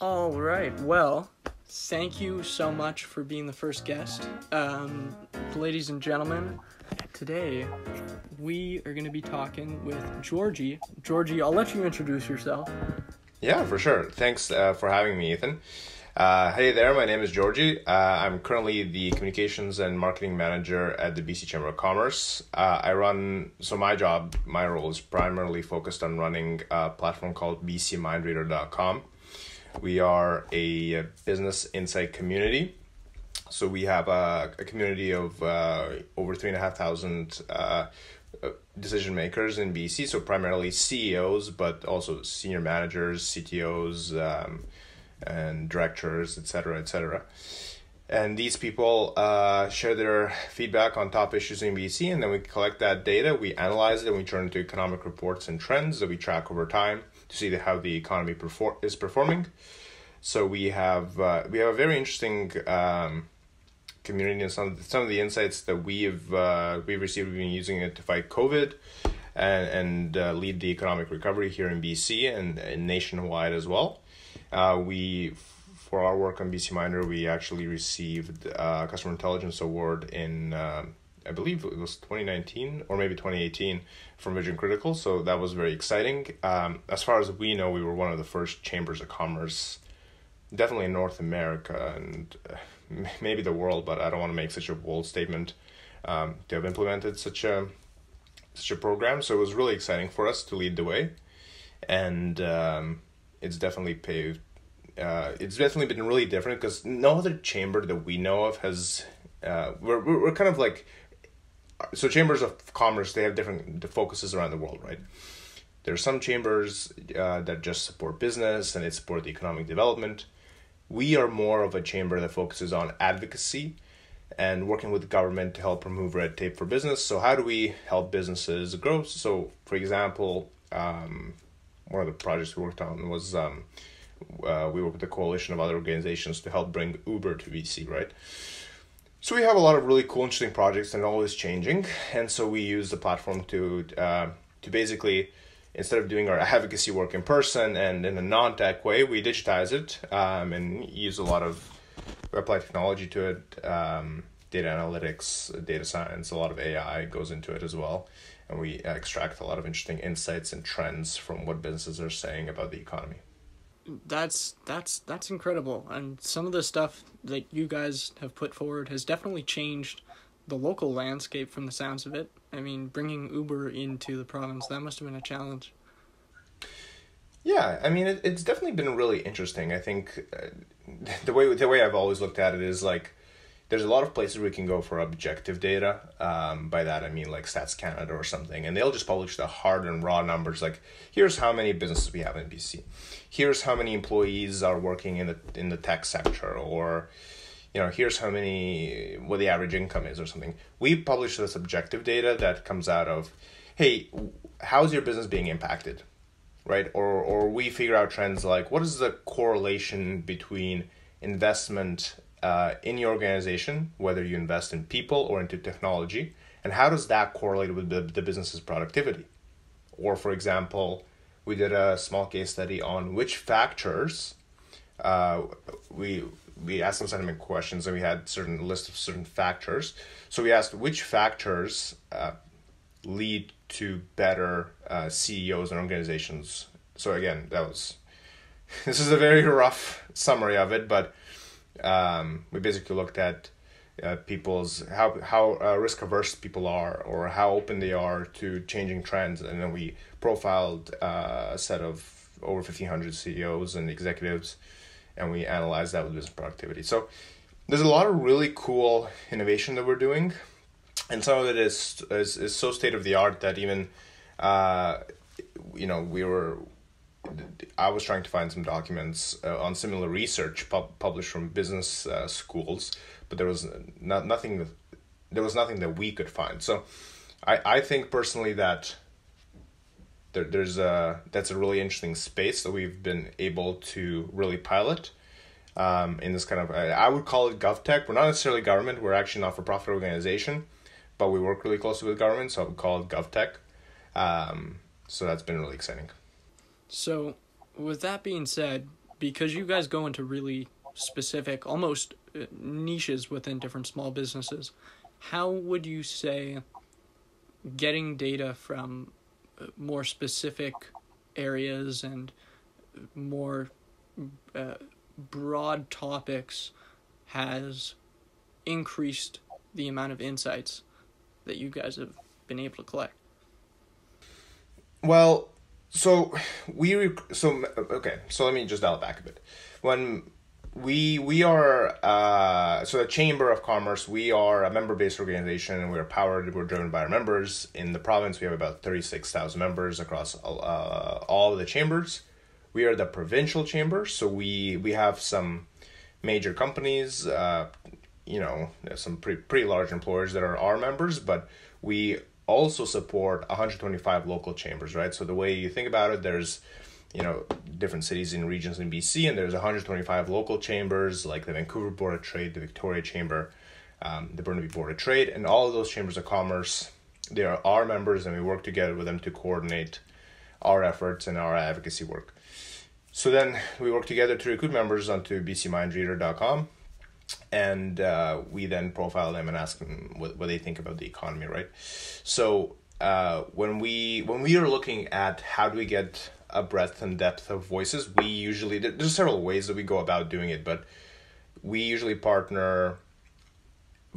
All right, well, thank you so much for being the first guest. Ladies and gentlemen, today we are going to be talking with Georgie. Georgie, I'll let you introduce yourself. Yeah, for sure. Thanks for having me, Ethan. Hey there, my name is Georgie. I'm currently the Communications and Marketing Manager at the BC Chamber of Commerce. My role is primarily focused on running a platform called bcmindreader.com. We are a business insight community. So we have a community of over 3,500 decision makers in BC, so primarily CEOs, but also senior managers, CTOs, and directors, etc., etc. And these people share their feedback on top issues in BC, and then we collect that data, we analyze it, and we turn it into economic reports and trends that we track over time to see how the economy is performing. So we have a very interesting community, and some of the insights that we've received. We've been using it to fight COVID and lead the economic recovery here in BC and nationwide as well. For our work on BC Minder, we actually received a Customer Intelligence Award in, I believe it was 2019 or maybe 2018 from Vision Critical, so that was very exciting. As far as we know, we were one of the first chambers of commerce, definitely in North America and maybe the world, but I don't want to make such a bold statement, to have implemented such a program. So it was really exciting for us to lead the way, and it's definitely paved. It's definitely been really different because no other chamber that we know of has. We're kind of like, so chambers of commerce, they have different focuses around the world, right? There are some chambers that just support business and they support the economic development. We are more of a chamber that focuses on advocacy and working with the government to help remove red tape for business. So how do we help businesses grow? So, for example, one of the projects we worked on was we worked with a coalition of other organizations to help bring Uber to BC, right? So we have a lot of really cool, interesting projects and always changing. And so we use the platform to basically, instead of doing our advocacy work in person and in a non-tech way, we digitize it and use a lot of, we apply technology to it, data analytics, data science, a lot of AI goes into it as well. And we extract a lot of interesting insights and trends from what businesses are saying about the economy. That's incredible. And some of the stuff that you guys have put forward has definitely changed the local landscape from the sounds of it. I mean, bringing Uber into the province, that must have been a challenge. Yeah, I mean, it's definitely been really interesting. I think the way I've always looked at it is like, there's a lot of places we can go for objective data. By that, I mean like Stats Canada or something. And they'll just publish the hard and raw numbers. Like, here's how many businesses we have in BC. Here's how many employees are working in the tech sector. Or, you know, here's how many, what the average income is or something. We publish this objective data that comes out of, hey, how's your business being impacted, right? Or we figure out trends like, what is the correlation between investment in your organization, whether you invest in people or into technology, and how does that correlate with the business's productivity? Or, for example, we did a small case study on which factors, we asked some sentiment questions, and we had certain list of certain factors. So we asked which factors lead to better CEOs and organizations. So again, this is a very rough summary of it, but we basically looked at people's how risk averse people are, or how open they are to changing trends, and then we profiled a set of over 1,500 CEOs and executives, and we analyzed that with business productivity. So there's a lot of really cool innovation that we're doing, and some of it is so state of the art that even I was trying to find some documents on similar research published from business schools, but there was nothing that we could find. So I think personally that that's a really interesting space that we've been able to really pilot in this kind of, I would call it GovTech. We're not necessarily government. We're actually not for profit organization, but we work really closely with government, so I would call it GovTech. So that's been really exciting. So, with that being said, because you guys go into really specific, almost niches within different small businesses, how would you say getting data from more specific areas and more broad topics has increased the amount of insights that you guys have been able to collect? Well, so let me just dial it back a bit. When we are so the Chamber of Commerce, we are a member-based organization, and we are powered, we're driven by our members. In the province, we have about 36,000 members across all of the chambers. We are the provincial chamber, so we have some major companies, some pretty large employers that are our members, but we also support 125 local chambers, right? So the way you think about it, there's different cities and regions in BC, and there's 125 local chambers, like the Vancouver Board of Trade, the Victoria Chamber, the Burnaby Board of Trade, and all of those chambers of commerce. They are our members, and we work together with them to coordinate our efforts and our advocacy work. So then we work together to recruit members onto bcmindreader.com, and we then profile them and ask them what they think about the economy, right? So when we are looking at how do we get a breadth and depth of voices, we usually, there's several ways that we go about doing it, but we usually partner,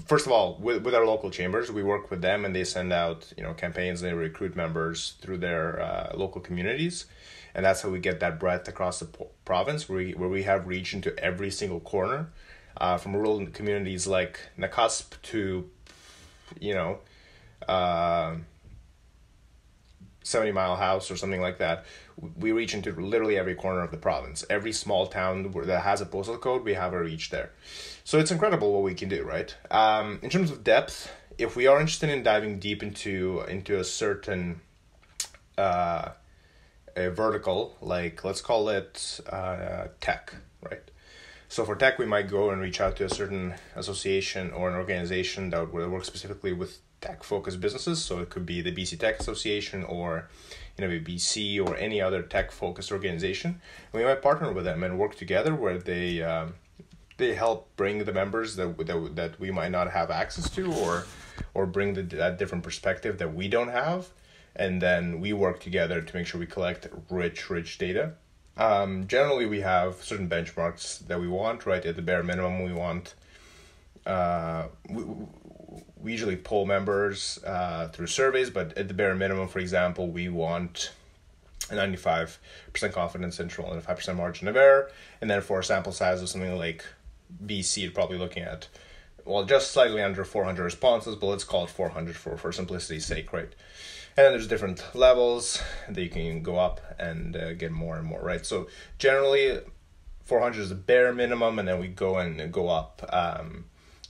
first of all, with our local chambers. We work with them, and they send out campaigns, and they recruit members through their local communities, and that's how we get that breadth across the province, where we have reach into every single corner, from rural communities like Nakasp to 70 Mile House or something like that. We reach into literally every corner of the province. Every small town that has a postal code, we have a reach there. So it's incredible what we can do, right? In terms of depth, if we are interested in diving deep into a certain a vertical, like let's call it tech, right? So for tech, we might go and reach out to a certain association or an organization that works specifically with tech-focused businesses. So it could be the BC Tech Association or BC or any other tech-focused organization. And we might partner with them and work together, where they help bring the members that we might not have access to, or bring that different perspective that we don't have. And then we work together to make sure we collect rich data. Generally, we have certain benchmarks that we want, right? At the bare minimum, we want we usually poll members through surveys, but at the bare minimum, for example, we want a 95% confidence interval and a 5% margin of error. And then for a sample size of something like BC, you're probably looking at, well, just slightly under 400 responses, but let's call it 400 for simplicity's sake, right? And then there's different levels that you can go up and get more and more, right? So generally, 400 is the bare minimum, and then we go up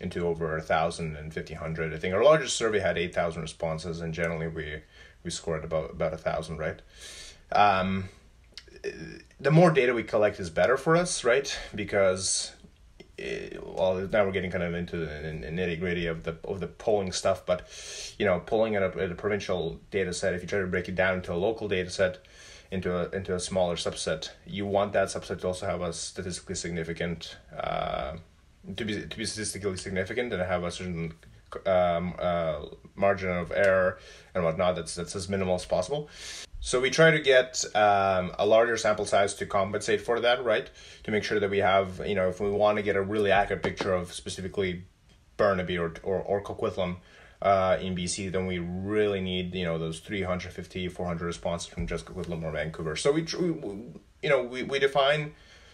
into over 1,000 and 1,500. I think our largest survey had 8,000 responses, and generally we scored about 1,000, right? The more data we collect is better for us, right? Because now we're getting kind of into the nitty-gritty of the polling stuff, but polling at a provincial data set, if you try to break it down into a local data set, into a smaller subset, you want that subset to also have a statistically significant to be statistically significant and have a certain margin of error and whatnot that's as minimal as possible. So we try to get a larger sample size to compensate for that, right? To make sure that we have, if we want to get a really accurate picture of specifically Burnaby or Coquitlam in BC, then we really need, those 350, 400 responses from just Coquitlam or Vancouver. So we define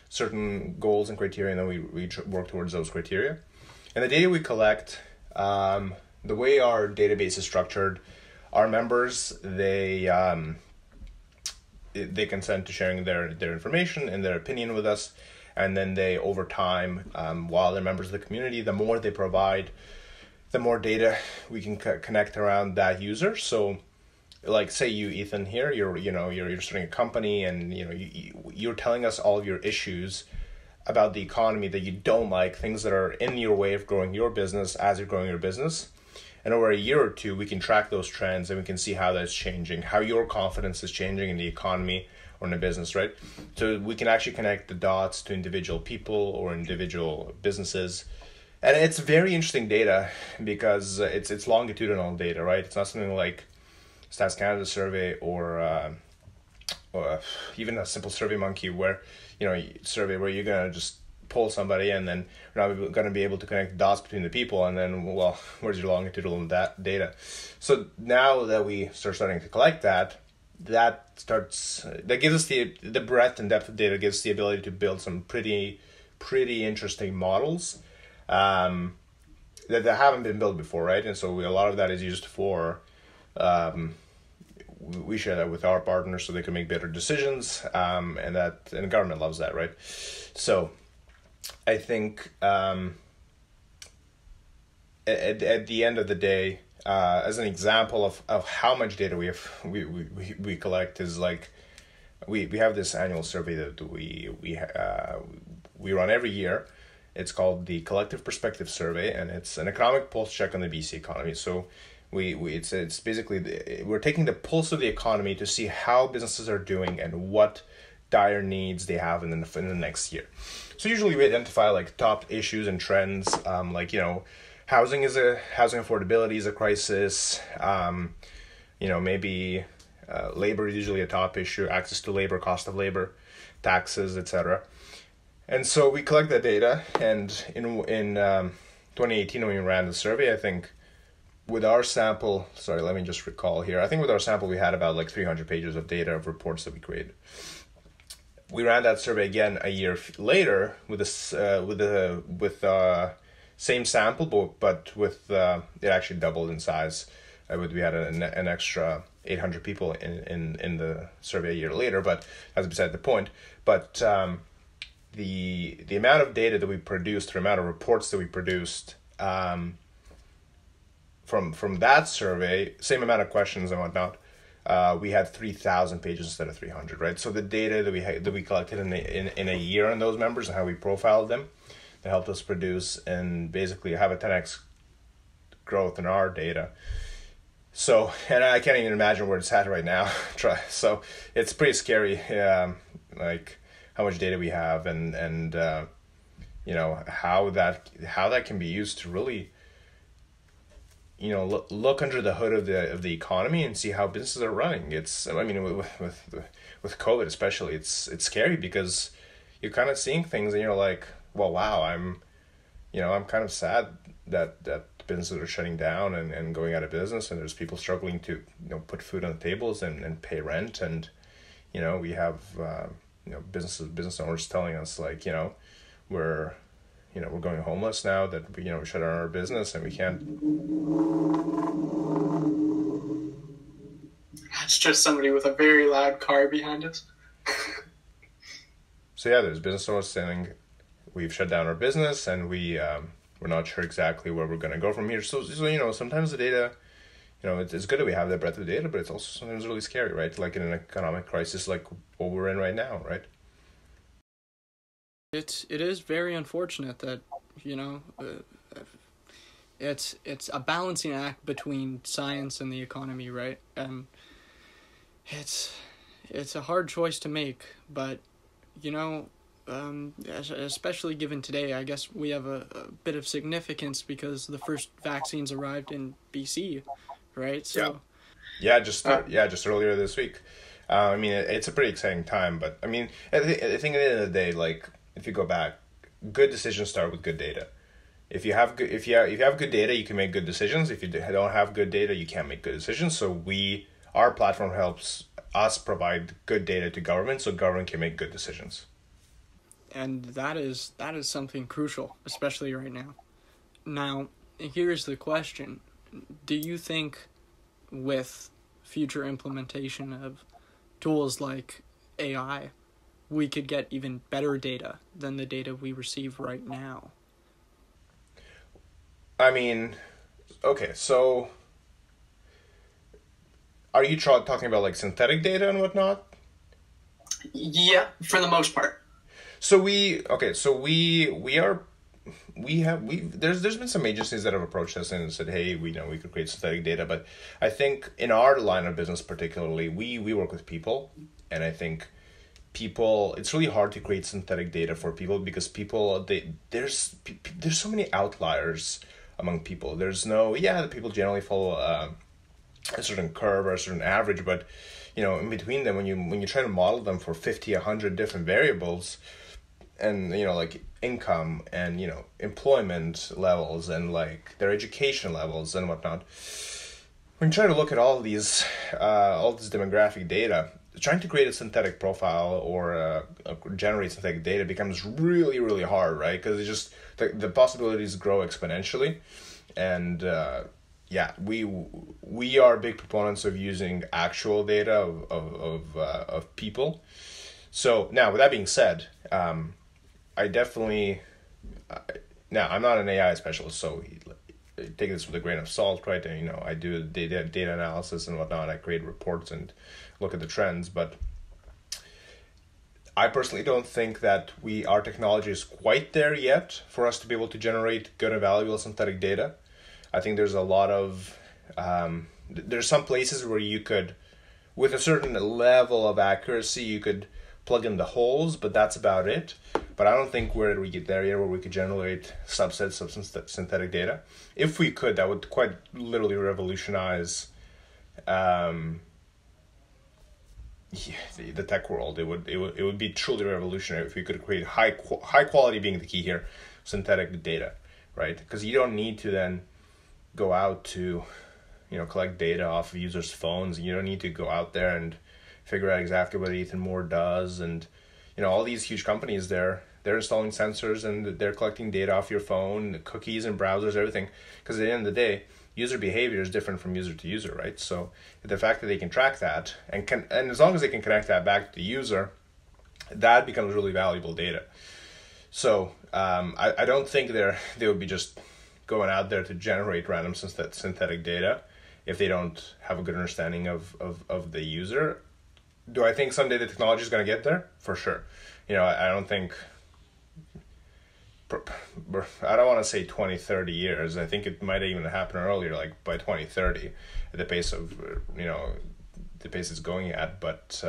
certain goals and criteria, and then we work towards those criteria. And the data we collect, the way our database is structured, our members, they consent to sharing their information and their opinion with us, and then they, over time, while they're members of the community, the more they provide, the more data we can connect around that user. So, like, say you, Ethan, here, you're starting a company, and you're telling us all of your issues about the economy that you don't like, things that are in your way of growing your business as you're growing your business. And over a year or two, we can track those trends, and we can see how that's changing, how your confidence is changing in the economy or in a business, right? So we can actually connect the dots to individual people or individual businesses. And it's very interesting data because it's longitudinal data, right? It's not something like Stats Canada survey or even a simple SurveyMonkey where, you know, survey where you're going to just pull somebody and then we're not going to be able to connect dots between the people, and then, well, where's your longitudinal data? So now that we start starting to collect that gives us the breadth and depth of data, gives us the ability to build some pretty interesting models that haven't been built before, right? And so a lot of that is used for we share that with our partners so they can make better decisions, and the government loves that, right? So I think at the end of the day, as an example of how much data we collect is like we have this annual survey that we run every year. It's called the Collective Perspective Survey, and it's an economic pulse check on the BC economy. So it's basically we're taking the pulse of the economy to see how businesses are doing and what dire needs they have in the next year. So usually we identify like top issues and trends, like, you know, housing affordability is a crisis. You know, maybe labor is usually a top issue, access to labor, cost of labor, taxes, etc. And so we collect that data. And in 2018 when we ran the survey, I think with our sample, we had about like 300 pages of data of reports that we created. We ran that survey again a year later with the same sample, but with it actually doubled in size. We had an extra 800 people in the survey a year later, but that's beside the point. But the amount of data that we produced, the amount of reports that we produced from that survey, same amount of questions and whatnot. We had 3,000 pages instead of 300, right? So the data that we collected in a year on those members and how we profiled them, that helped us produce and basically have a 10x growth in our data. So, and I can't even imagine where it's at right now. So it's pretty scary, like how much data we have and you know, how that can be used to really, you know, look under the hood of the economy and see how businesses are running. It's, I mean, with COVID especially, it's scary because you're kind of seeing things and you're like, well, wow, I'm kind of sad that businesses are shutting down and going out of business, and there's people struggling to, you know, put food on the tables and pay rent. And, you know, we have, you know, business owners telling us like, you know, we're going homeless now that we, you know, we shut down our business and we can't. That's just somebody with a very loud car behind us. So yeah, there's business owners saying we've shut down our business and we're not sure exactly where we're going to go from here. So you know, sometimes the data, you know, it's good that we have the breadth of data, but it's also sometimes really scary, right? Like in an economic crisis like what we're in right now, right? It is very unfortunate that, you know, it's a balancing act between science and the economy, right? And it's a hard choice to make, but, you know, especially given today, I guess we have a bit of significance because the first vaccines arrived in BC, right? So yeah, just earlier this week. I mean, it's a pretty exciting time, but I mean, I think at the end of the day, like, if you go back, good decisions start with good data. If you have good data, you can make good decisions. If you don't have good data, you can't make good decisions. So our platform helps us provide good data to government, so government can make good decisions. And that is something crucial, especially right now. Now, here's the question: do you think, with future implementation of tools like AI, we could get even better data than the data we receive right now? I mean, okay, so are you talking about like synthetic data and whatnot? Yeah, for the most part. So there's been some agencies that have approached us and said, hey, we could create synthetic data, but I think in our line of business particularly, we work with people, and I think people, it's really hard to create synthetic data for people because people, there's so many outliers among people. There's no, yeah, the people generally follow a certain curve or a certain average, but you know, in between them, when you try to model them for 50, 100 different variables, and you know, like income and you know, employment levels and like their education levels and whatnot, when you try to look at all these demographic data, trying to create a synthetic profile or generate synthetic data becomes really, really hard, right? Because it's just the possibilities grow exponentially, and yeah, we are big proponents of using actual data of people. So now, with that being said, I definitely now I'm not an AI specialist, so take this with a grain of salt, right? And, you know, I do data analysis and whatnot. I create reports and look at the trends, but I personally don't think that our technology is quite there yet for us to be able to generate good and valuable synthetic data. I think there's a lot of there's some places where you could, with a certain level of accuracy, you could plug in the holes, but that's about it. But I don't think we get there yet where we could generate subsets of synthetic data. If we could, that would quite literally revolutionize the tech world. It would be truly revolutionary if we could create high quality, being the key here, synthetic data, right? Because you don't need to then go out to, you know, collect data off of users' phones. You don't need to go out there and figure out exactly what Ethan Moore does, and you know, all these huge companies, they're installing sensors and they're collecting data off your phone, cookies and browsers, everything. Because at the end of the day, user behavior is different from user to user, right? So the fact that they can track that and as long as they can connect that back to the user, that becomes really valuable data. So I don't think they would be just going out there to generate random synthetic data if they don't have a good understanding of the user. Do I think someday the technology is going to get there? For sure. You know, I don't think, I don't want to say 20, 30 years. I think it might even happen earlier, like by 2030, at the pace of, you know, the pace it's going at. But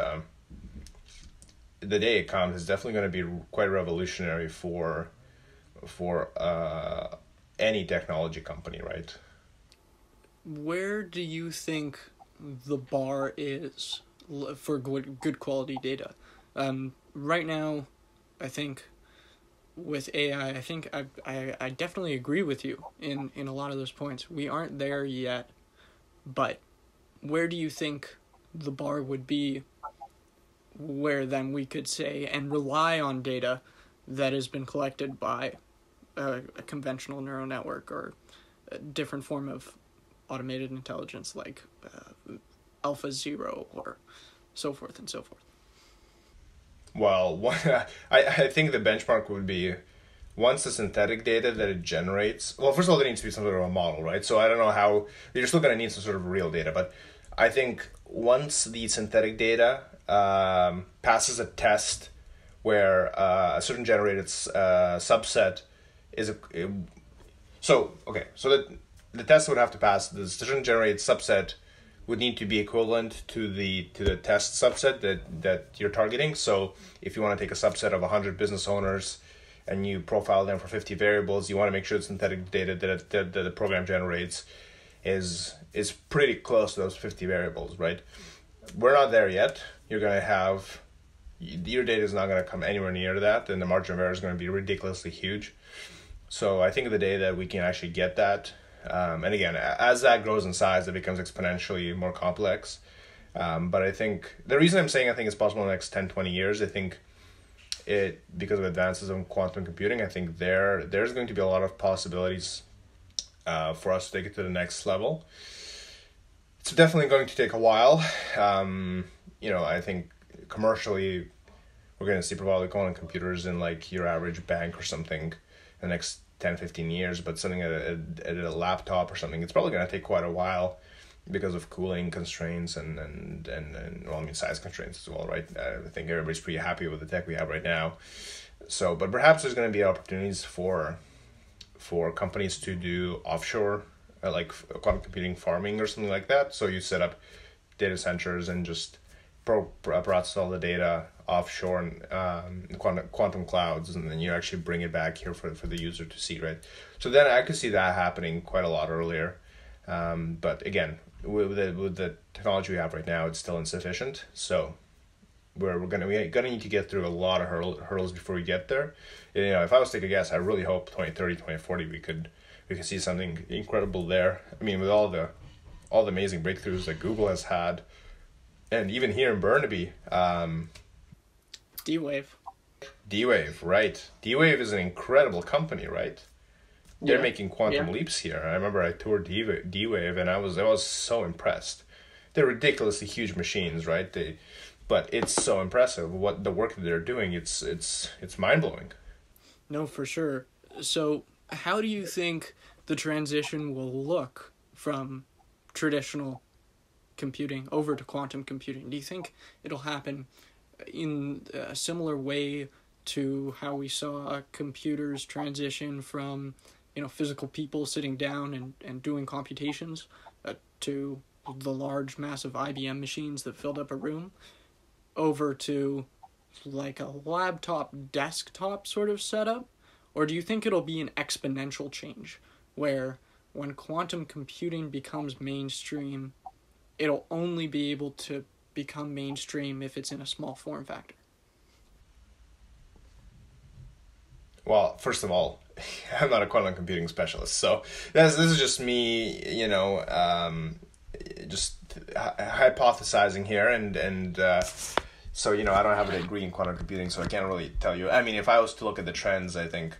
the day it comes is definitely going to be quite revolutionary for any technology company, right? Where do you think the bar is for good quality data? Right now, I think with AI, I think I definitely agree with you in a lot of those points. We aren't there yet, but where do you think the bar would be where then we could say and rely on data that has been collected by a conventional neural network or a different form of automated intelligence like Alpha Zero or so forth and so forth? Well, I think the benchmark would be, once the synthetic data that it generates, well, first of all, there needs to be some sort of a model, right? So I don't know how, you're still going to need some sort of real data, but I think once the synthetic data passes a test where a certain generated subset is so the test would have to pass, the certain generated subset would need to be equivalent to the test subset that you're targeting. So if you want to take a subset of 100 business owners and you profile them for 50 variables, you want to make sure the synthetic data that the program generates is pretty close to those 50 variables, right? We're not there yet. You're going to have, your data is not going to come anywhere near that, and the margin of error is going to be ridiculously huge. So I think the day that we can actually get that, and again, as that grows in size, it becomes exponentially more complex. But I think the reason I'm saying I think it's possible in the next 10, 20 years, I think because of advances in quantum computing, I think there's going to be a lot of possibilities for us to take it to the next level. It's definitely going to take a while. You know, I think commercially, we're going to see probably quantum computers in like your average bank or something in the next 10, 15 years, but something at a laptop or something, it's probably going to take quite a while because of cooling constraints and well, I mean, size constraints as well, right? I think everybody's pretty happy with the tech we have right now. So, but perhaps there's going to be opportunities for companies to do offshore, like quantum computing farming or something like that. So you set up data centers and just process all the data offshore and quantum clouds, and then you actually bring it back here for the user to see, right? So then I could see that happening quite a lot earlier. But again, with the technology we have right now, it's still insufficient. So we're gonna need to get through a lot of hurdles before we get there. You know, if I was to take a guess, I really hope 2030, 2040 we could see something incredible there. I mean, with all the amazing breakthroughs that Google has had, and even here in Burnaby, D Wave, right? D Wave is an incredible company, right? They're making quantum leaps here. I remember I toured D Wave, and I was so impressed. They're ridiculously huge machines, right? But it's so impressive what the work that they're doing. It's mind blowing. No, for sure. So, how do you think the transition will look from traditional computing over to quantum computing? Do you think it'll happen in a similar way to how we saw computers transition from, you know, physical people sitting down and doing computations to the large, massive IBM machines that filled up a room, over to like a laptop desktop sort of setup? Or do you think it'll be an exponential change where when quantum computing becomes mainstream, it'll only be able to become mainstream if it's in a small form factor? Well, first of all, I'm not a quantum computing specialist, so this is just me, you know, just hypothesizing here, and so, you know, I don't have a degree in quantum computing, so I can't really tell you. I mean, if I was to look at the trends, I think,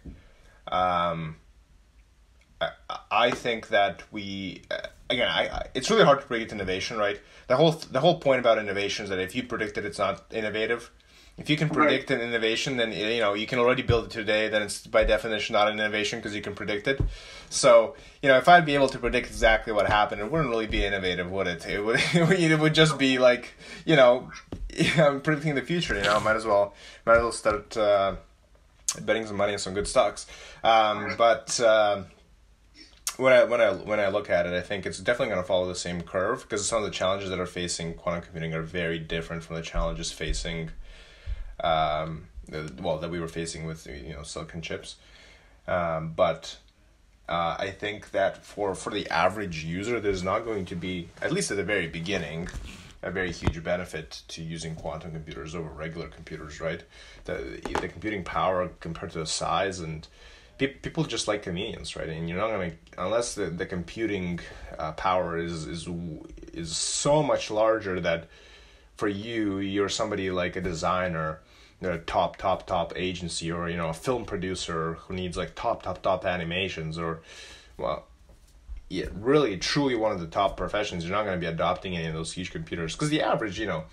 I think that we, again, it's really hard to predict innovation, right? The whole point about innovation is that if you predict that it's not innovative, if you can predict an innovation, then, you know, you can already build it today, then it's by definition not an innovation because you can predict it. So, you know, if I'd be able to predict exactly what happened, it wouldn't really be innovative, would it? It would just be like, you know, I'm predicting the future, you know, might as well start betting some money on some good stocks. When I look at it, I think it's definitely going to follow the same curve, because some of the challenges that are facing quantum computing are very different from the challenges facing that we were facing with, you know, silicon chips. I think that for the average user, there's not going to be, at least at the very beginning, a very huge benefit to using quantum computers over regular computers, right? The computing power compared to the size, and people just like convenience, right? And you're not going to, unless the computing power is so much larger that for you're somebody like a designer, you know, a top agency, or, you know, a film producer who needs like top animations, or, well, yeah, really truly one of the top professions, you're not going to be adopting any of those huge computers, because the average, you know,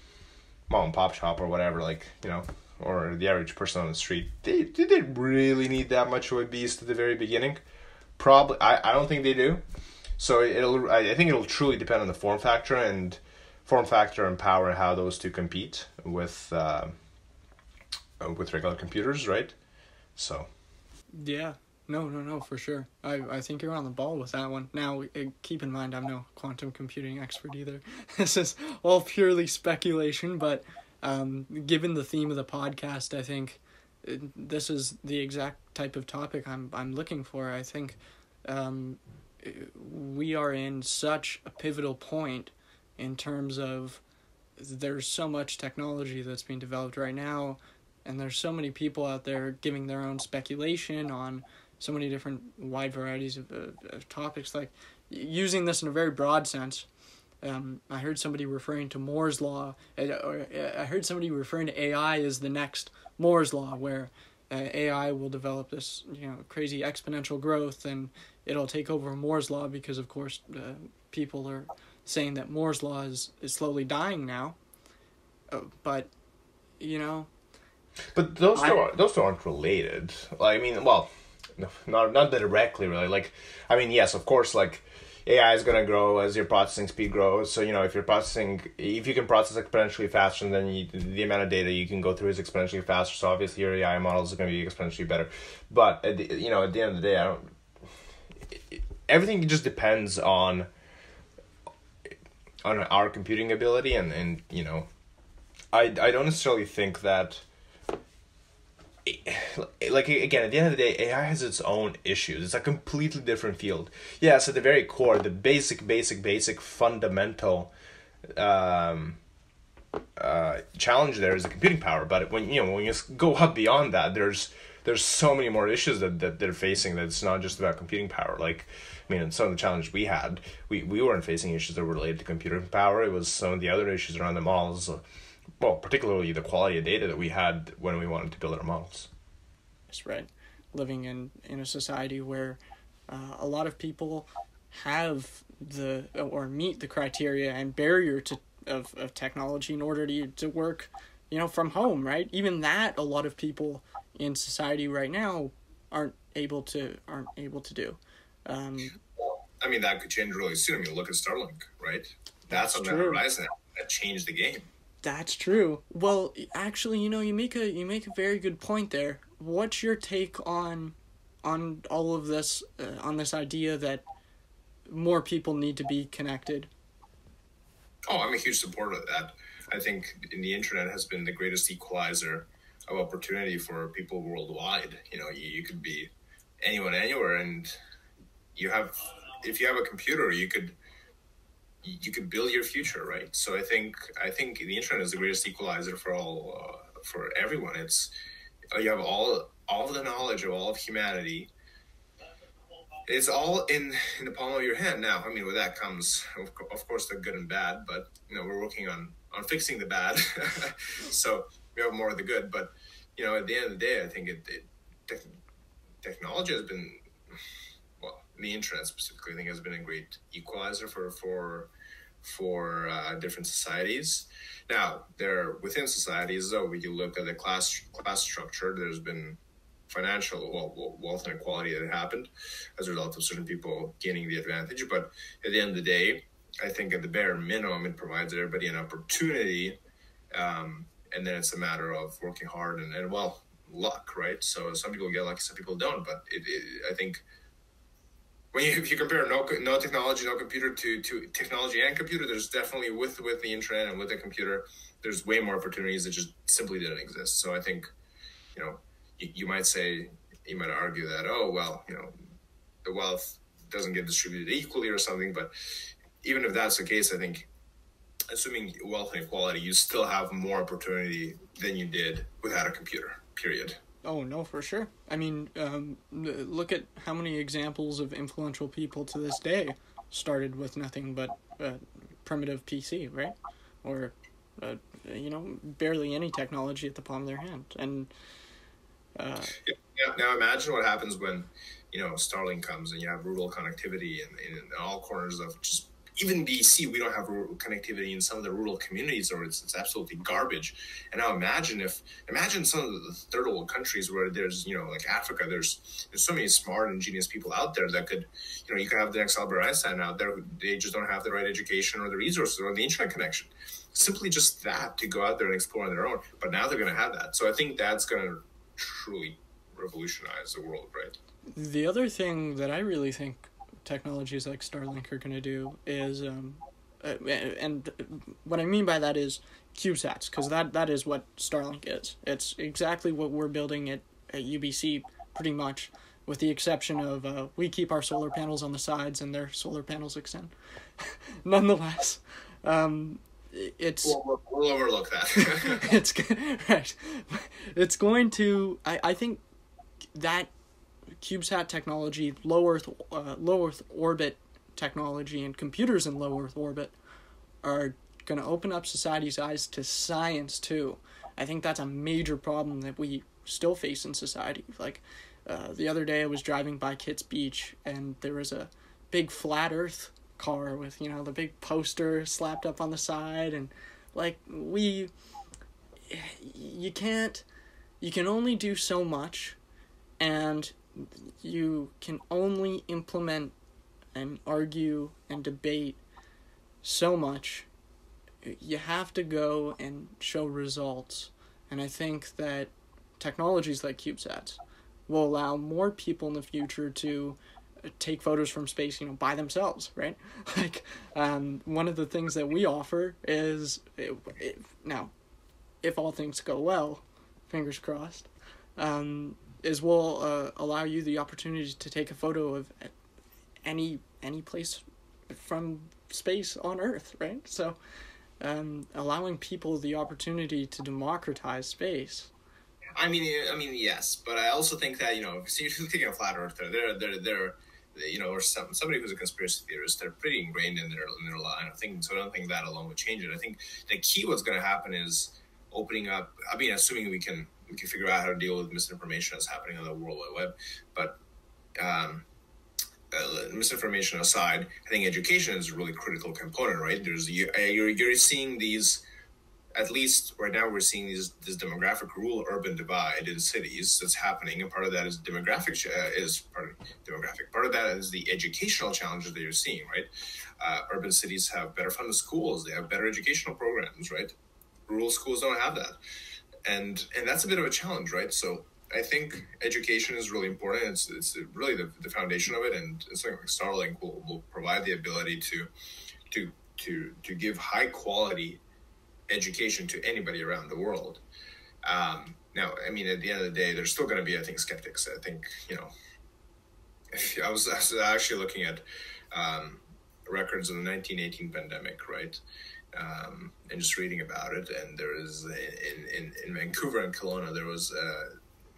mom and pop shop or whatever, like, you know, or the average person on the street, they didn't really need that much of a beast at the very beginning. Probably, I don't think they do. So I think it'll truly depend on the form factor and power, how those two compete with regular computers, right? So. Yeah. No, for sure. I think you're on the ball with that one. Now, keep in mind, I'm no quantum computing expert either. This is all purely speculation, but given the theme of the podcast, I think this is the exact type of topic I'm looking for. I think we are in such a pivotal point in terms of there's so much technology that's being developed right now, and there's so many people out there giving their own speculation on so many different wide varieties of topics. Like, using this in a very broad sense, I heard somebody referring to Moore's Law, or I heard somebody referring to AI as the next Moore's Law, where AI will develop this, you know, crazy exponential growth, and it'll take over Moore's Law, because of course people are saying that Moore's Law is slowly dying now. But, you know, but those two aren't related. Like, I mean, well, not directly really. Like, I mean, yes, of course, like, AI is going to grow as your processing speed grows. So, you know, if you can process exponentially faster, then the amount of data you can go through is exponentially faster. So obviously your AI models are going to be exponentially better. But, you know, at the end of the day, everything just depends on our computing ability and, you know, I don't necessarily think that, like, again, at the end of the day, AI has its own issues. It's a completely different field. Yes, at the very core, the basic fundamental challenge there is the computing power. But when you go up beyond that, there's so many more issues that they're facing, that it's not just about computing power. Like, I mean, some of the challenges we had, we weren't facing issues that were related to computing power. It was some of the other issues around the models, well, particularly the quality of data that we had when we wanted to build our models. That's right. Living in a society where a lot of people have meet the criteria and barrier of technology in order to work, from home, right? Even that, a lot of people in society right now aren't able to do. I mean, that could change really soon. I mean, look at Starlink, right? That's on the horizon. That changed the game. That's true. Well, actually, you make a very good point there. What's your take on all of this, on this idea that more people need to be connected? Oh, I'm a huge supporter of that. I think the internet has been the greatest equalizer of opportunity for people worldwide. You could be anyone, anywhere, and if you have a computer, you could build your future, right? So I think the internet is the greatest equalizer for everyone. It's, you have all the knowledge of all of humanity. It's all in the palm of your hand now. I mean, with that comes, of course, the good and bad, but we're working on fixing the bad. So we have more of the good, but at the end of the day, I think technology has been, well, the internet specifically, I think, has been a great equalizer for different societies. Now, within societies, though, when you look at the class structure, there's been financial wealth inequality that happened as a result of certain people gaining the advantage. But at the end of the day, I think at the bare minimum, it provides everybody an opportunity, and then it's a matter of working hard and well, luck, right? So some people get lucky, some people don't. But I think if you compare no technology, no computer to technology and computer, there's definitely with the internet and with the computer, there's way more opportunities that just simply didn't exist. So I think, you might argue that, oh, well, the wealth doesn't get distributed equally or something. But even if that's the case, I think, assuming wealth inequality, you still have more opportunity than you did without a computer, period. Oh, no, for sure. I mean, look at how many examples of influential people to this day started with nothing but a primitive PC, right? Or, barely any technology at the palm of their hand. And now imagine what happens when, Starlink comes and you have rural connectivity in all corners of just... Even BC, we don't have rural connectivity in some of the rural communities, or it's absolutely garbage. And now imagine some of the third world countries where there's, like Africa, there's so many smart, ingenious people out there that could, you could have the next Albert Einstein out there. They just don't have the right education or the resources or the internet connection. Simply just that, to go out there and explore on their own. But now they're going to have that. So I think that's going to truly revolutionize the world, right? The other thing that I really think technologies like Starlink are going to do is, and what I mean by that is CubeSats, because that is what Starlink is. It's exactly what we're building at UBC, pretty much, with the exception of we keep our solar panels on the sides and their solar panels extend. Nonetheless, it's... We'll overlook that. It's right. It's going to... I think that CubeSat technology, low Earth orbit technology, and computers in low Earth orbit are going to open up society's eyes to science too. I think that's a major problem that we still face in society. Like, the other day I was driving by Kitts Beach and there was a big flat Earth car with, the big poster slapped up on the side, and like, you can only do so much. And you can only implement and argue and debate so much. You have to go and show results. And I think that technologies like CubeSats will allow more people in the future to take photos from space, by themselves, right? Like, one of the things that we offer is, now, if all things go well, fingers crossed, is we'll allow you the opportunity to take a photo of any place from space on Earth, right? So allowing people the opportunity to democratize space. I mean, yes, but I also think that, you know, so you're thinking of flat earther, they're you know, or somebody who's a conspiracy theorist, they're pretty ingrained in their line of thinking. So I don't think that alone would change it. I think the key what's going to happen is opening up. I mean, assuming we can figure out how to deal with misinformation that's happening on the World Wide Web, but misinformation aside, I think education is a really critical component, right? There's you're seeing these. At least right now, we're seeing this demographic rural-urban divide in cities that's happening, and part of that is demographic. Part of that is the educational challenges that you're seeing, right? Urban cities have better funded schools; they have better educational programs, right? Rural schools don't have that, and that's a bit of a challenge, right? So I think education is really important. It's really the foundation of it, and something like Starlink will provide the ability to give high quality education to anybody around the world. Now, I mean, at the end of the day, there's still going to be, I think, skeptics. I think, you know, I was actually looking at records of the 1918 pandemic, right? And just reading about it. And there is in Vancouver and Kelowna, there was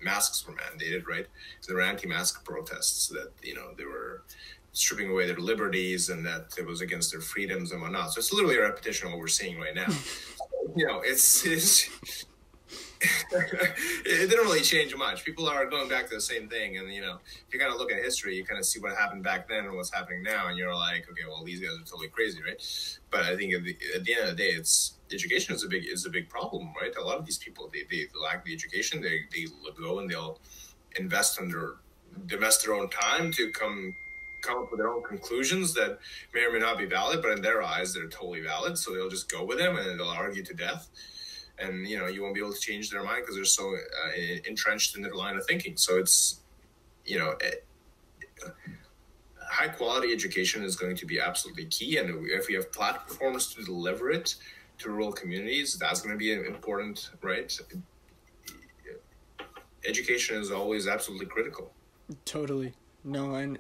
masks were mandated, right? So there were anti-mask protests that, you know, they were stripping away their liberties and that it was against their freedoms and whatnot. So it's literally a repetition of what we're seeing right now. You know, it's it didn't really change much. People are going back to the same thing. And, you know, if you kind of look at history, you kind of see what happened back then and what's happening now. And you're like, okay, well, these guys are totally crazy, right? But I think at the end of the day, it's education is a big problem, right? A lot of these people, they lack the education. They go and they'll invest their own time to come up with their own conclusions that may or may not be valid, but in their eyes they're totally valid, so they'll just go with them and they'll argue to death, and you know, you won't be able to change their mind because they're so entrenched in their line of thinking. So it's, you know, high quality education is going to be absolutely key, and if we have platforms to deliver it to rural communities, that's going to be important, right? Education is always absolutely critical. Totally. No, and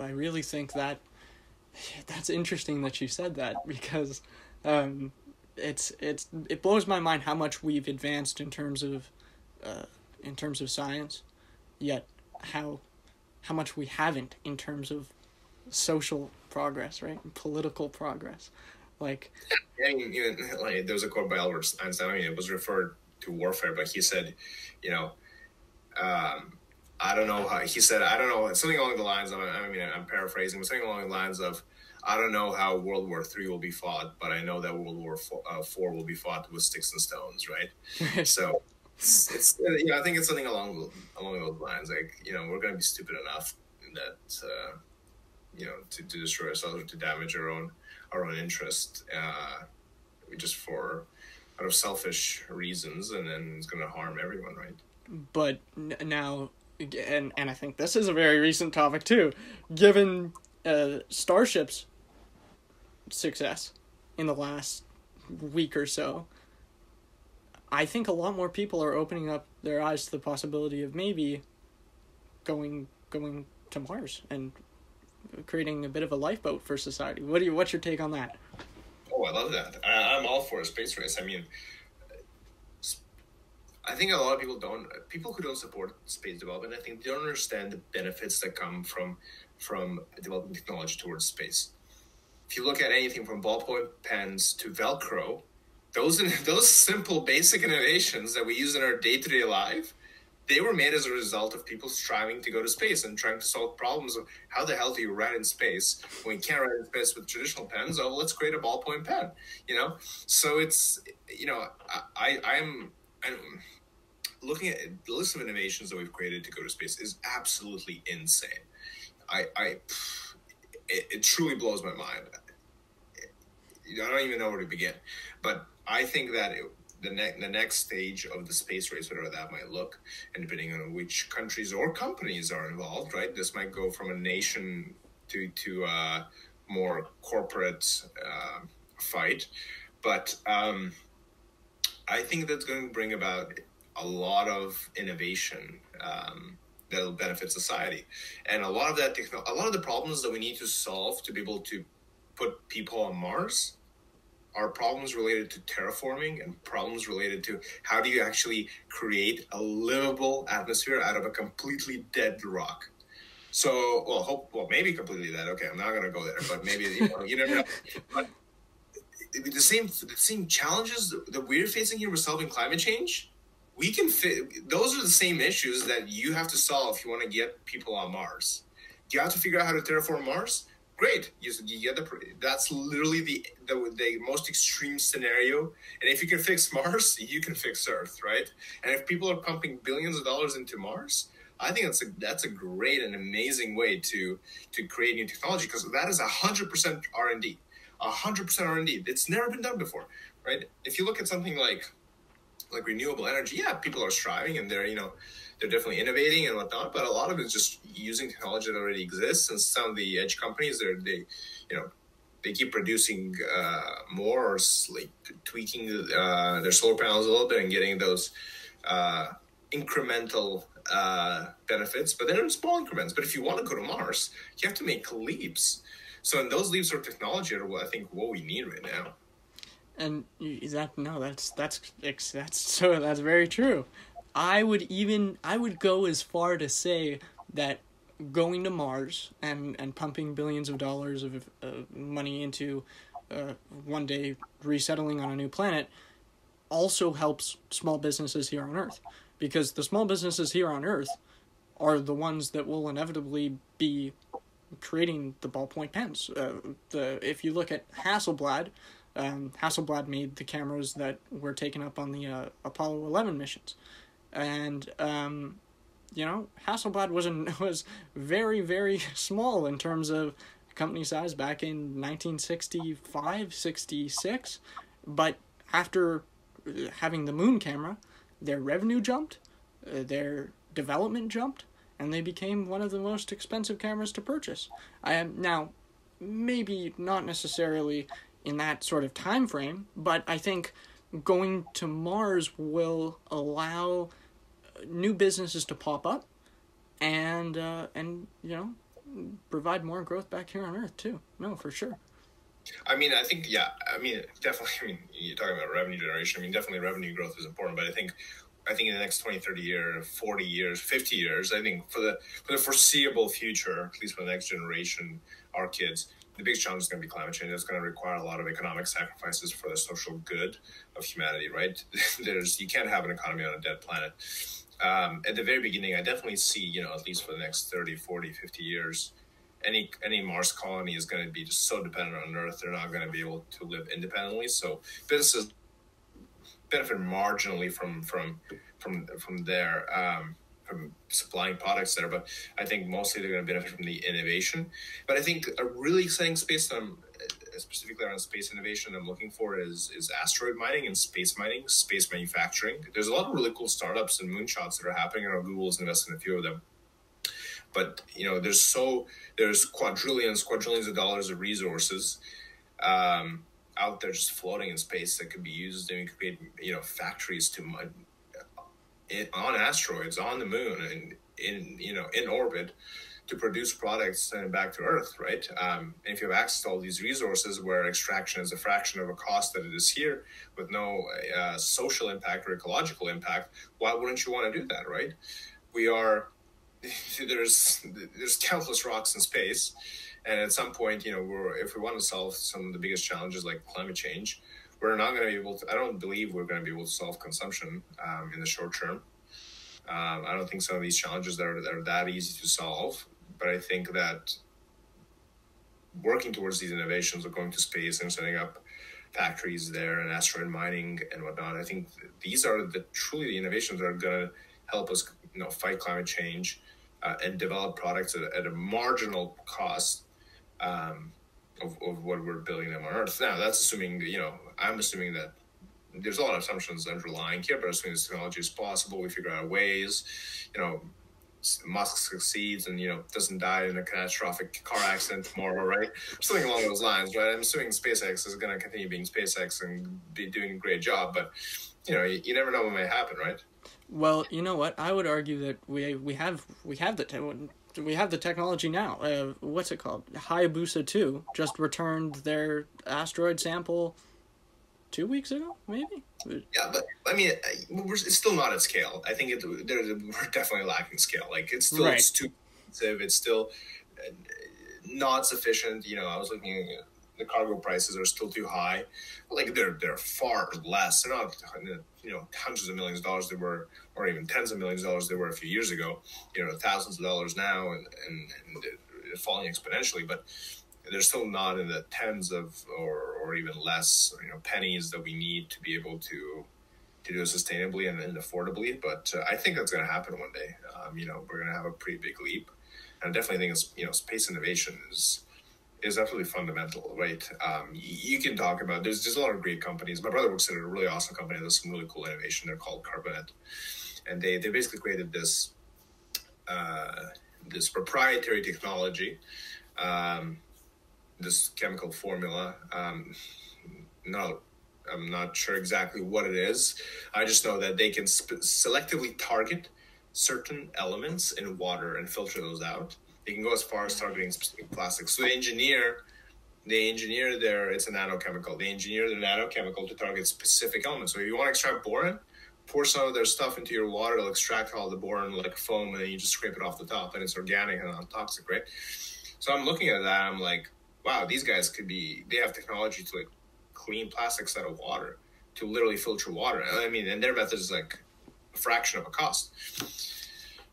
I really think that's interesting that you said that, because it blows my mind how much we've advanced in terms of science, yet how much we haven't in terms of social progress, right? And political progress. Like, I mean, even, like, there was a quote by Albert Einstein. I mean, it was referred to warfare, but he said, you know, I don't know how, he said, I don't know, something along the lines of, I mean, I'm paraphrasing, but something along the lines of, I don't know how World War III will be fought, but I know that World War IV will be fought with sticks and stones, right? So, it's you know, I think it's something along those lines. Like, you know, we're going to be stupid enough that, you know, to destroy ourselves or to damage our own interest just for, out of selfish reasons, and then it's going to harm everyone, right? But now... And I think this is a very recent topic too, given Starship's success in the last week or so, I think a lot more people are opening up their eyes to the possibility of maybe going to Mars and creating a bit of a lifeboat for society. What's your take on that? Oh, I love that. I'm all for a space race. I mean, I think a lot of people who don't support space development, I think they don't understand the benefits that come from developing technology towards space. If you look at anything from ballpoint pens to Velcro, those simple basic innovations that we use in our day-to-day life, they were made as a result of people striving to go to space and trying to solve problems of how the hell do you write in space when you can't write in space with traditional pens? Oh, let's create a ballpoint pen, you know? So it's, you know, I'm looking at the list of innovations that we've created to go to space is absolutely insane. It truly blows my mind. I don't even know where to begin. But I think that the next stage of the space race, whatever that might look, and depending on which countries or companies are involved, right? This might go from a nation to a more corporate fight, but I think that's going to bring about a lot of innovation that'll benefit society. And a lot of that a lot of the problems that we need to solve to be able to put people on Mars are problems related to terraforming and problems related to how do you actually create a livable atmosphere out of a completely dead rock. So, maybe completely dead. Okay, I'm not going to go there, but maybe, you never know. But the same challenges that we're facing here with solving climate change, we can fit. Those are the same issues that you have to solve if you want to get people on Mars. Do you have to figure out how to terraform Mars? Great. That's literally the most extreme scenario. And if you can fix Mars, you can fix Earth, right? And if people are pumping billions of dollars into Mars, I think that's a great and amazing way to create new technology, because that is 100% R&D. 100% R&D. It's never been done before, right? If you look at something like renewable energy, yeah, people are striving and they're definitely innovating and whatnot, but a lot of it is just using technology that already exists. And some of the edge companies, they keep producing more, or like tweaking their solar panels a little bit and getting those incremental benefits, but they're in small increments. But if you want to go to Mars, you have to make leaps. So, and those leaps of technology are what we need right now. And that's very true. I would go as far to say that going to Mars and pumping billions of dollars of money into one day resettling on a new planet also helps small businesses here on Earth, because the small businesses here on Earth are the ones that will inevitably be creating the ballpoint pens. If you look at Hasselblad. Hasselblad made the cameras that were taken up on the Apollo 11 missions, and Hasselblad was very, very small in terms of company size back in 1965-66, but after having the moon camera, their revenue jumped, their development jumped, and they became one of the most expensive cameras to purchase. Now, maybe not necessarily in that sort of time frame, but I think going to Mars will allow new businesses to pop up and provide more growth back here on Earth too. No, for sure. I mean, you're talking about revenue generation. I mean, definitely revenue growth is important, but I think in the next 20, 30 years, 40 years, 50 years, I think for the foreseeable future, at least for the next generation, our kids, the big challenge is going to be climate change. It's going to require a lot of economic sacrifices for the social good of humanity, right? You can't have an economy on a dead planet. At the very beginning, I definitely see, at least for the next 30, 40, 50 years, any Mars colony is going to be just so dependent on Earth. They're not going to be able to live independently. So businesses benefit marginally from their from supplying products there, but I think mostly they're going to benefit from the innovation. But I think a really exciting space that I'm specifically around space innovation I'm looking for is asteroid mining and space mining, space manufacturing. There's a lot of really cool startups and moonshots that are happening. I know Google's invested in a few of them, but there's quadrillions of dollars of resources out there just floating in space that could be used, and we could create factories to on asteroids, on the moon, and in orbit, to produce products and back to Earth, right? And if you have access to all these resources, where extraction is a fraction of a cost that it is here, with no social impact or ecological impact, why wouldn't you want to do that, right? There's countless rocks in space, and at some point, if we want to solve some of the biggest challenges like climate change, we're not going to be able to. I don't believe we're going to be able to solve consumption in the short term. I don't think some of these challenges are that easy to solve. But I think that working towards these innovations of going to space and setting up factories there and asteroid mining and whatnot, I think these are truly the innovations that are going to help us, fight climate change and develop products at a marginal cost. Of what we're building them on Earth. Now, that's assuming, I'm assuming that there's a lot of assumptions underlying here, but assuming this technology is possible, we figure out ways, Musk succeeds and, doesn't die in a catastrophic car accident tomorrow, right? Something along those lines, right? I'm assuming SpaceX is going to continue being SpaceX and be doing a great job, but you know, you never know what may happen, right? Well, you know what? I would argue that we have the technology now. What's it called? Hayabusa 2 just returned their asteroid sample 2 weeks ago, maybe? Yeah, but, I mean, it's still not at scale. I think we're definitely lacking scale. Like, it's still, right. It's too expensive. It's still not sufficient. You know, I was looking at the cargo prices are still too high. Like, they're far less. They're not, you know, hundreds of millions of dollars they were, or even tens of millions of dollars they were a few years ago. You know, thousands of dollars now, and they're falling exponentially. But they're still not in the tens of, or even less, you know, pennies that we need to be able to do it sustainably and affordably. But I think that's going to happen one day. You know, we're going to have a pretty big leap. And I definitely think it's, you know, space innovation is absolutely fundamental, right? You can talk about, there's a lot of great companies. My brother works at a really awesome company that does some really cool innovation. They're called Carbonet. And they basically created this, this proprietary technology, this chemical formula. No, I'm not sure exactly what it is. I just know that they can selectively target certain elements in water and filter those out. They can go as far as targeting specific plastics. So they engineer the nanochemical to target specific elements. So if you want to extract boron, pour some of their stuff into your water, it'll extract all the boron like foam, and then you just scrape it off the top, and it's organic and non-toxic, right? So I'm looking at that, I'm like, wow, these guys they have technology to like clean plastics out of water, to literally filter water. I mean, and their method is like a fraction of a cost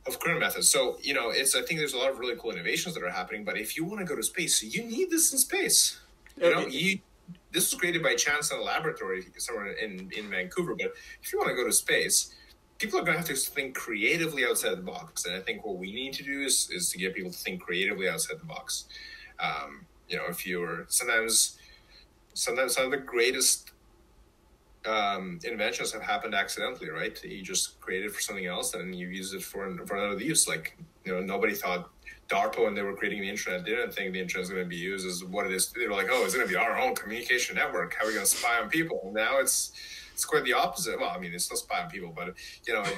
of current methods. So, you know, I think there's a lot of really cool innovations that are happening, but if you want to go to space, you need this in space. You know, this was created by chance in a laboratory somewhere in Vancouver, but if you want to go to space, people are going to have to think creatively outside the box. And I think what we need to do is to get people to think creatively outside the box. You know, if you're sometimes some of the greatest inventions have happened accidentally, right? You just created for something else and you use it for another use. Like, you know, nobody thought DARPA when they were creating the internet didn't think the internet's going to be used as what it is. They were like, oh, it's going to be our own communication network. How are we going to spy on people? And now it's quite the opposite. Well, I mean, it's still spy on people, but you know, I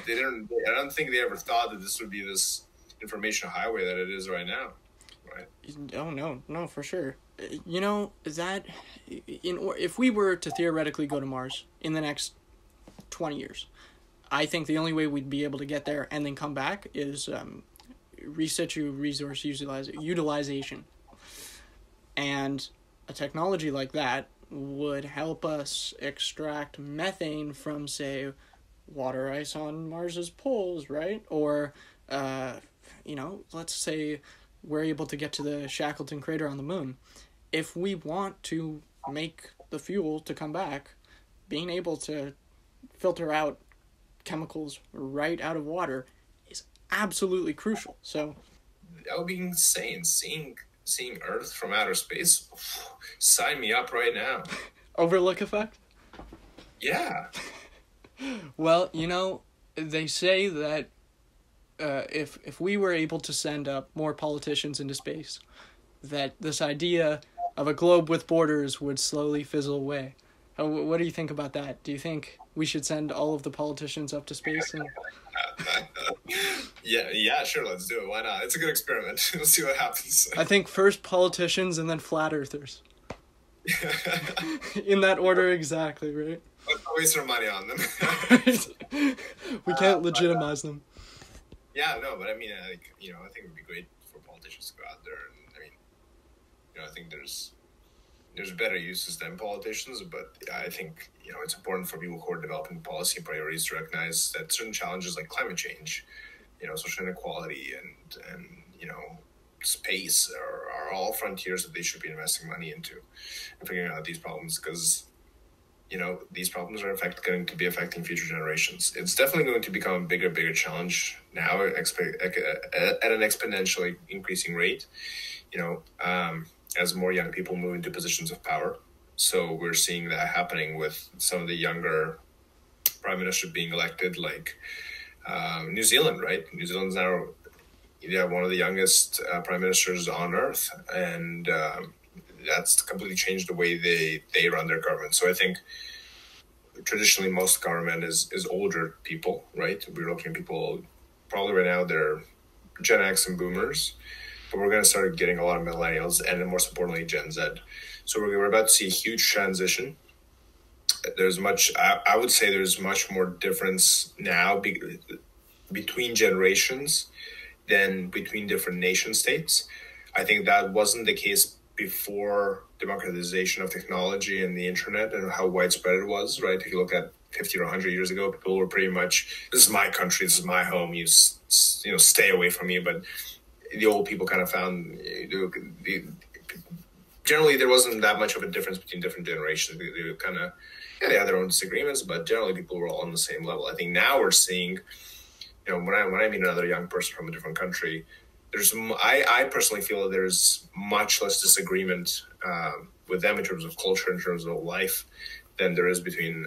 don't think they ever thought that this would be this information highway that it is right now. Right? Oh, no, for sure. You know, if we were to theoretically go to Mars in the next 20 years, I think the only way we'd be able to get there and then come back is resource utilization. And a technology like that would help us extract methane from, say, water ice on Mars's poles, right? Or, you know, let's say we're able to get to the Shackleton crater on the moon. If we want to make the fuel to come back, being able to filter out chemicals right out of water is absolutely crucial. So that would be insane. Seeing Earth from outer space, sign me up right now. Overlook effect? Yeah. Well, you know, they say that if we were able to send up more politicians into space, that this idea of a globe with borders would slowly fizzle away. What do you think about that? Do you think we should send all of the politicians up to space? Yeah, sure, let's do it. Why not? It's a good experiment. We'll see what happens. I think first politicians and then flat earthers. In that order exactly, right? Let's waste our money on them. We can't legitimize them. Yeah, no, but I mean, like, you know, I think it would be great for politicians to go out there, and I mean, you know, I think there's better uses than politicians, but I think, you know, it's important for people who are developing policy priorities to recognize that certain challenges like climate change, you know, social inequality, and you know, space are all frontiers that they should be investing money into and figuring out these problems, because you know, these problems are going to be affecting future generations. It's definitely going to become a bigger challenge now at an exponentially increasing rate, you know, as more young people move into positions of power. So we're seeing that happening with some of the younger prime minister being elected, like New Zealand, right? New Zealand's now, yeah, one of the youngest prime ministers on Earth. And, that's completely changed the way they run their government. So I think traditionally most government is older people, right? We're looking at people probably right now, they're Gen X and boomers, but we're going to start getting a lot of millennials and more importantly, Gen Z. So we're about to see a huge transition. There's much, I would say there's much more difference now between generations than between different nation states. I think that wasn't the case before democratization of technology and the internet and how widespread it was, right? If you look at 50 or 100 years ago, people were pretty much, this is my country, this is my home, you know, stay away from me. But the old people kind of found, generally there wasn't that much of a difference between different generations. They kind of, yeah, they had their own disagreements, but generally people were all on the same level. I think now we're seeing, you know, when I meet another young person from a different country, there's, I personally feel that there's much less disagreement with them in terms of culture, in terms of life, than there is between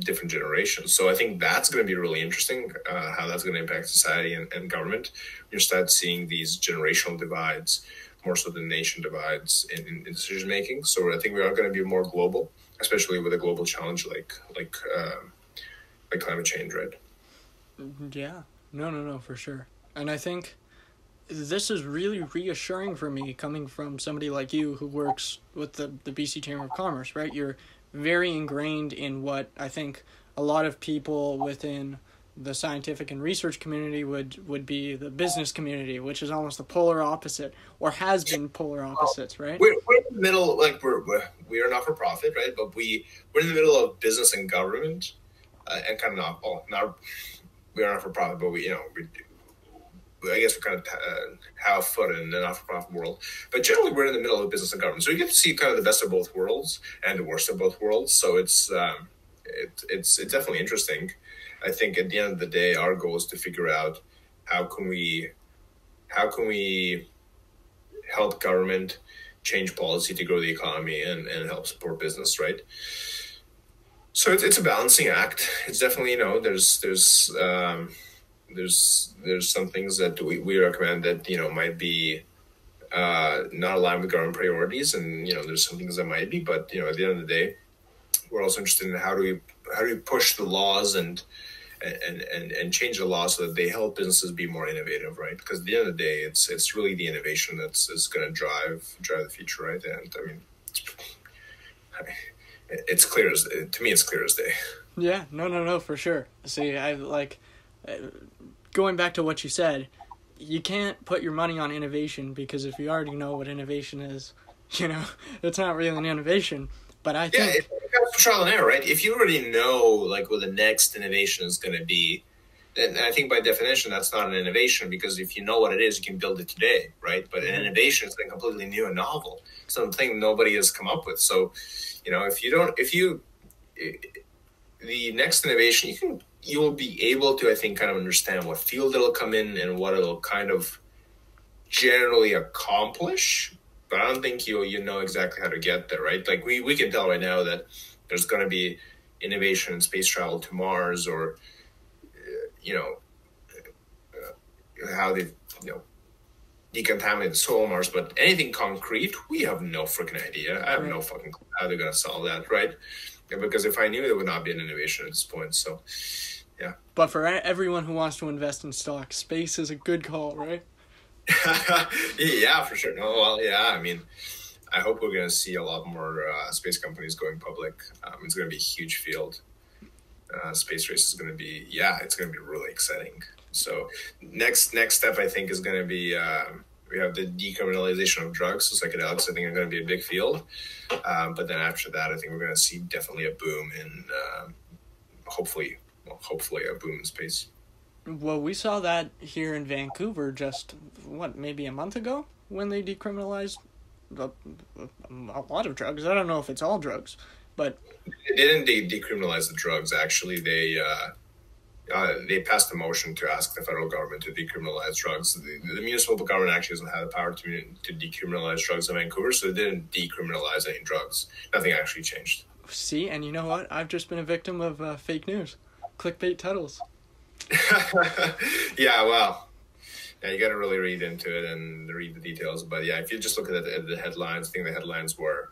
different generations. So I think that's going to be really interesting, how that's going to impact society and government. You start seeing these generational divides more so than nation divides in decision making. So I think we are going to be more global, especially with a global challenge like climate change, right? Yeah. No, for sure. And I think this is really reassuring for me, coming from somebody like you who works with the BC Chamber of Commerce, right? You're very ingrained in what I think a lot of people within the scientific and research community would be the business community, which is almost the polar opposite, or has been polar opposites, right? We're in the middle, like we are not for profit, right? But we're in the middle of business and government, and kind of not we are not for profit, but I guess we kind of have a foot in the not-for-profit world. But generally, we're in the middle of business and government. So you get to see kind of the best of both worlds and the worst of both worlds. So it's definitely interesting. I think at the end of the day, our goal is to figure out how can we help government change policy to grow the economy and help support business, right? So it's a balancing act. It's definitely, you know, there's some things that we recommend that, you know, might be not aligned with government priorities, and, you know, there's some things that might be, but, you know, at the end of the day, we're also interested in how do we push the laws and change the laws so that they help businesses be more innovative, right? Because at the end of the day, it's really the innovation that's going to drive the future, right? And I mean, it's clear as, to me, it's clear as day. Yeah, no, for sure. See, I like, going back to what you said, you can't put your money on innovation, because if you already know what innovation is, you know, it's not really an innovation. But I think it's trial and error, right? If you already know like what the next innovation is going to be, then I think by definition that's not an innovation, because if you know what it is, you can build it today, right? But an innovation is something completely new and novel, something nobody has come up with. So, you know, the next innovation, you will be able to, I think, kind of understand what field it'll come in and what it'll kind of generally accomplish. But I don't think you know exactly how to get there, right? Like we can tell right now that there's going to be innovation in space travel to Mars, or, you know, how they, you know, decontaminate the soil on Mars. But anything concrete, we have no freaking idea. I have no fucking clue how they're going to solve that, right? Because if I knew, there would not be an innovation at this point. So, yeah. But for everyone who wants to invest in stock, space is a good call, right? Yeah, for sure. No, well, yeah. I mean, I hope we're going to see a lot more space companies going public. It's going to be a huge field. Space race is going to be, yeah, it's going to be really exciting. So next step, I think, is going to be, we have the decriminalization of drugs, so psychedelics, I think, are going to be a big field. But then after that, I think we're going to see definitely a boom in, hopefully a boom in space. Well, we saw that here in Vancouver just, maybe a month ago, when they decriminalized a lot of drugs. I don't know if it's all drugs, but... They didn't decriminalize the drugs, actually. They passed a motion to ask the federal government to decriminalize drugs. The municipal government actually doesn't have the power to decriminalize drugs in Vancouver, so they didn't decriminalize any drugs. Nothing actually changed. See, and you know what? I've just been a victim of fake news. Clickbait titles. Yeah, well, yeah, you got to really read into it and read the details. But yeah, if you just look at the headlines, I think the headlines were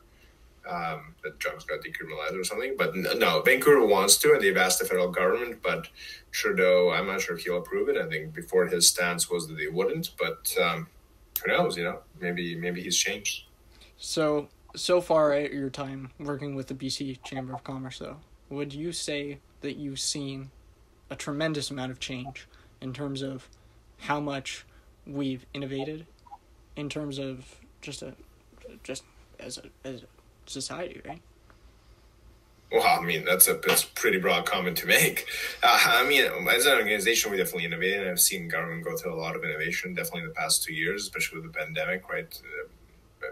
that Trump's got decriminalized or something. But no, Vancouver wants to, and they've asked the federal government, but Trudeau, I'm not sure if he'll approve it. I think before his stance was that they wouldn't, but who knows, you know, maybe he's changed. So far at your time working with the BC Chamber of Commerce, though, would you say that you've seen a tremendous amount of change in terms of how much we've innovated, in terms of just as a society, right? Well, I mean, that's a pretty broad comment to make. I mean, as an organization, we definitely innovated, and I've seen government go through a lot of innovation, definitely in the past 2 years, especially with the pandemic, right?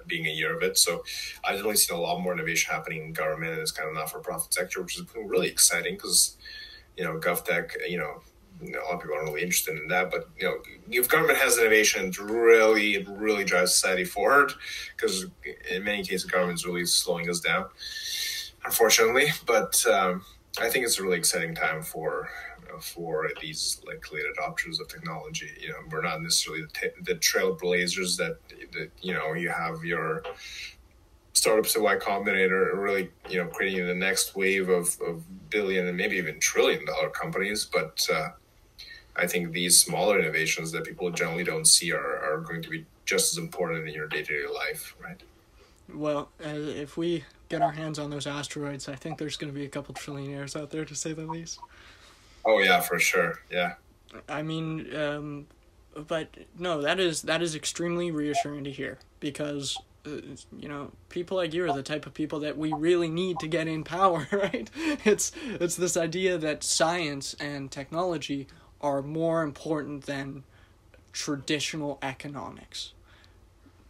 Being a year of it. So I've definitely seen a lot more innovation happening in government and this kind of not-for-profit sector, which is really exciting because, you know, GovTech, you know, a lot of people aren't really interested in that, but, you know, if government has innovation, it really drives society forward, because in many cases, government's really slowing us down, unfortunately. But I think it's a really exciting time for these like late adopters of technology. You know, we're not necessarily the trailblazers that, you know, you have your startups at Y Combinator really, you know, creating the next wave of billion and maybe even trillion-dollar companies. But I think these smaller innovations that people generally don't see are going to be just as important in your day-to-day life, right? Well, if we get our hands on those asteroids, I think there's going to be a couple trillionaires out there, to say the least. Oh, yeah, for sure. Yeah. I mean, but no, that is extremely reassuring to hear, because you know, people like you are the type of people that we really need to get in power, right? It's this idea that science and technology are more important than traditional economics,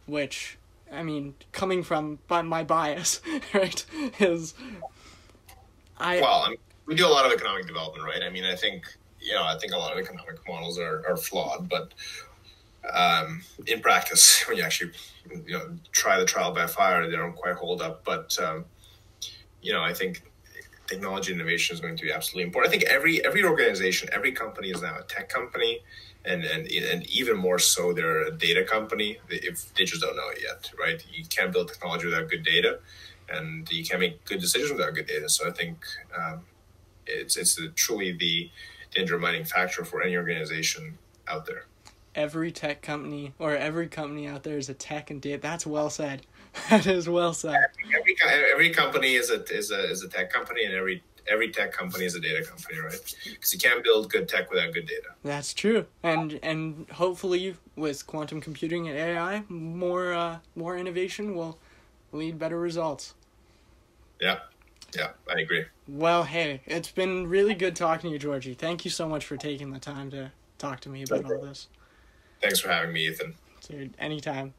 which, I mean, coming from my bias, right, we do a lot of economic development, right? I mean, I think a lot of economic models are flawed, but in practice, when you actually, you know, try the trial by fire, they don't quite hold up. But you know, I think technology innovation is going to be absolutely important. I think every organization, every company is now a tech company, and even more so, they're a data company. If they just don't know it yet, right? You can't build technology without good data, and you can't make good decisions without good data. So I think it's truly the undermining factor for any organization out there. Every tech company, or every company out there, is a tech and data. That's well said. That is well said. Every company is a tech company, and every tech company is a data company, right? Because you can't build good tech without good data. That's true. And hopefully with quantum computing and AI, more innovation will lead better results. Yeah. Yeah, I agree. Well, hey, it's been really good talking to you, Georgie. Thank you so much for taking the time to talk to me about all this. Thanks for having me, Ethan. Dude, anytime.